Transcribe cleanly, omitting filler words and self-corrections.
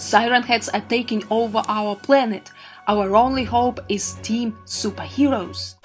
Sirenheads are taking over our planet. Our only hope is Team Superheroes.